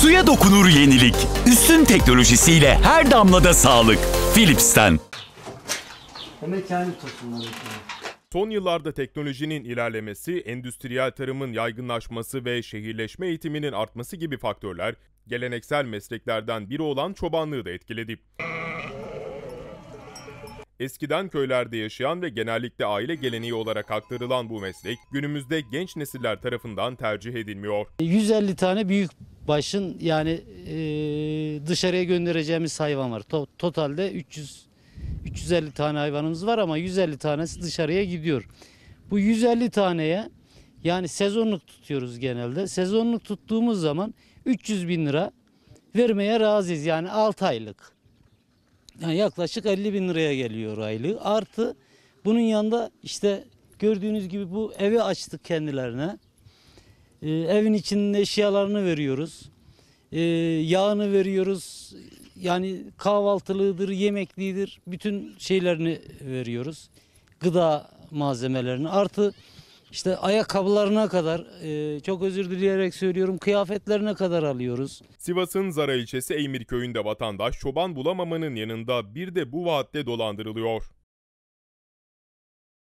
Suya dokunur yenilik. Üstün teknolojisiyle her damlada sağlık. Philips'ten. Hemen kendi toplumları. Son yıllarda teknolojinin ilerlemesi, endüstriyel tarımın yaygınlaşması ve şehirleşme eğitiminin artması gibi faktörler geleneksel mesleklerden biri olan çobanlığı da etkiledi. Eskiden köylerde yaşayan ve genellikle aile geleneği olarak aktarılan bu meslek günümüzde genç nesiller tarafından tercih edilmiyor. 150 tane büyük başın yani dışarıya göndereceğimiz hayvan var. Totalde 350 tane hayvanımız var ama 150 tanesi dışarıya gidiyor. Bu 150 taneye yani sezonluk tutuyoruz genelde. Sezonluk tuttuğumuz zaman 300.000 lira vermeye razıyız. Yani 6 aylık. Yani yaklaşık 50.000 liraya geliyor aylığı. Artı bunun yanında işte gördüğünüz gibi bu evi açtık kendilerine. Evin içinin eşyalarını veriyoruz. Yağını veriyoruz. Yani kahvaltılığıdır, yemeklidir. Bütün şeylerini veriyoruz. Gıda malzemelerini. Artı işte ayakkabılarına kadar, çok özür dileyerek söylüyorum, kıyafetlerine kadar alıyoruz. Sivas'ın Zara ilçesi Eymirköy'ünde vatandaş çoban bulamamanın yanında bir de bu vaatle dolandırılıyor.